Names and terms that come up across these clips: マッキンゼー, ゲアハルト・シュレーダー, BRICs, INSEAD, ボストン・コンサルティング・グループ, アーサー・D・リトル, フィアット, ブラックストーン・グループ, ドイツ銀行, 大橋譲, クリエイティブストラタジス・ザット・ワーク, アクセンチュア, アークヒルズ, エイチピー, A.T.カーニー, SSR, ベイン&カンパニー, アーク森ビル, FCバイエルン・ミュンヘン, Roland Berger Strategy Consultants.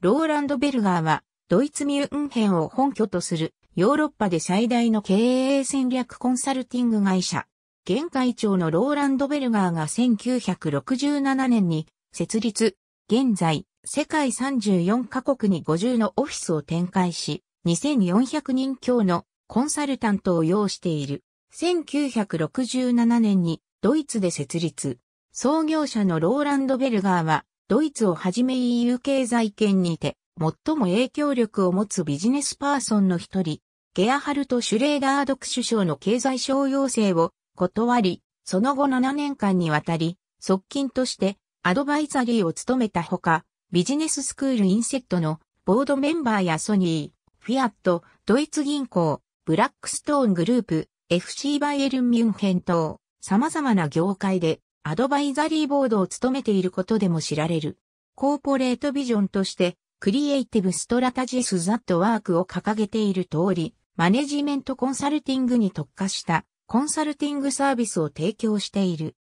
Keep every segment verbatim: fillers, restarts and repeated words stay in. ローランド・ベルガーは、ドイツミュンヘンを本拠とする、ヨーロッパで最大の経営戦略コンサルティング会社、現会長のローランド・ベルガーがせんきゅうひゃくろくじゅうななねんに設立、現在、世界さんじゅうよんカ国にごじゅうのオフィスを展開し、にせんよんひゃくにん強のコンサルタントを擁している。せんきゅうひゃくろくじゅうななねんにドイツで設立。創業者のローランド・ベルガーは、ドイツをはじめ イーユー 経済圏にて、最も影響力を持つビジネスパーソンの一人、ゲアハルト・シュレーダー独首相の経済相要請を断り、その後ななねんかんにわたり、側近としてアドバイザリーを務めたほか、ビジネススクールインセットのボードメンバーやソニー、フィアット、ドイツ銀行、ブラックストーングループ、エフシー バイエルンミュンヘン等、様々な業界でアドバイザリーボードを務めていることでも知られる。コーポレートビジョンとして、クリエイティブストラタジス・ザット・ワークを掲げている通り、マネジメントコンサルティングに特化したコンサルティングサービスを提供している。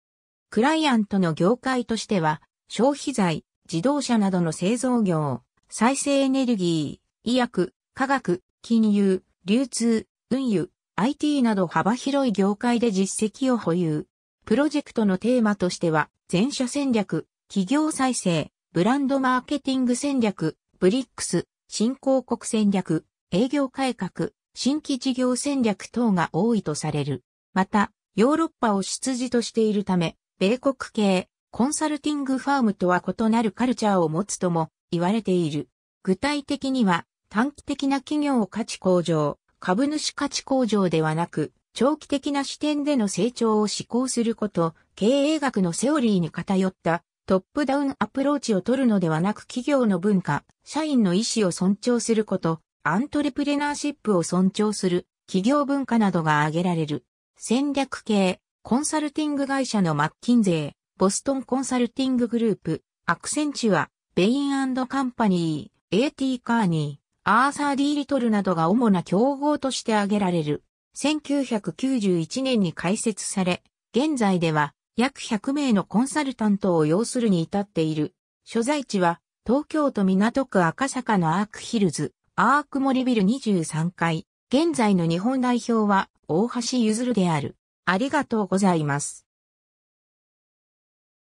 クライアントの業界としては、消費財、自動車などの製造業、再生エネルギー、医薬、化学、金融、流通、運輸、アイティー など幅広い業界で実績を保有。プロジェクトのテーマとしては、全社戦略、企業再生、ブランドマーケティング戦略、ブリックス、新興国戦略、営業改革、新規事業戦略等が多いとされる。また、ヨーロッパを出自としているため、米国系、コンサルティングファームとは異なるカルチャーを持つとも言われている。具体的には、短期的な企業価値向上、株主価値向上ではなく、長期的な視点での成長を志向すること、経営学のセオリーに偏った、トップダウンアプローチを取るのではなく企業の文化、社員の意思を尊重すること、アントレプレナーシップを尊重する、企業文化などが挙げられる。戦略系、コンサルティング会社のマッキンゼー、ボストンコンサルティンググループ、アクセンチュア、ベイン&カンパニー、エーティー カーニー、アーサー・ディ・リトルなどが主な競合として挙げられる。せんきゅうひゃくきゅうじゅういちねんに開設され、現在では、約ひゃくめいのコンサルタントを要するに至っている。所在地は、東京都港区赤坂のアークヒルズ、アーク森ビルにじゅうさんかい。現在の日本代表は、大橋ゆずるである。ありがとうございます。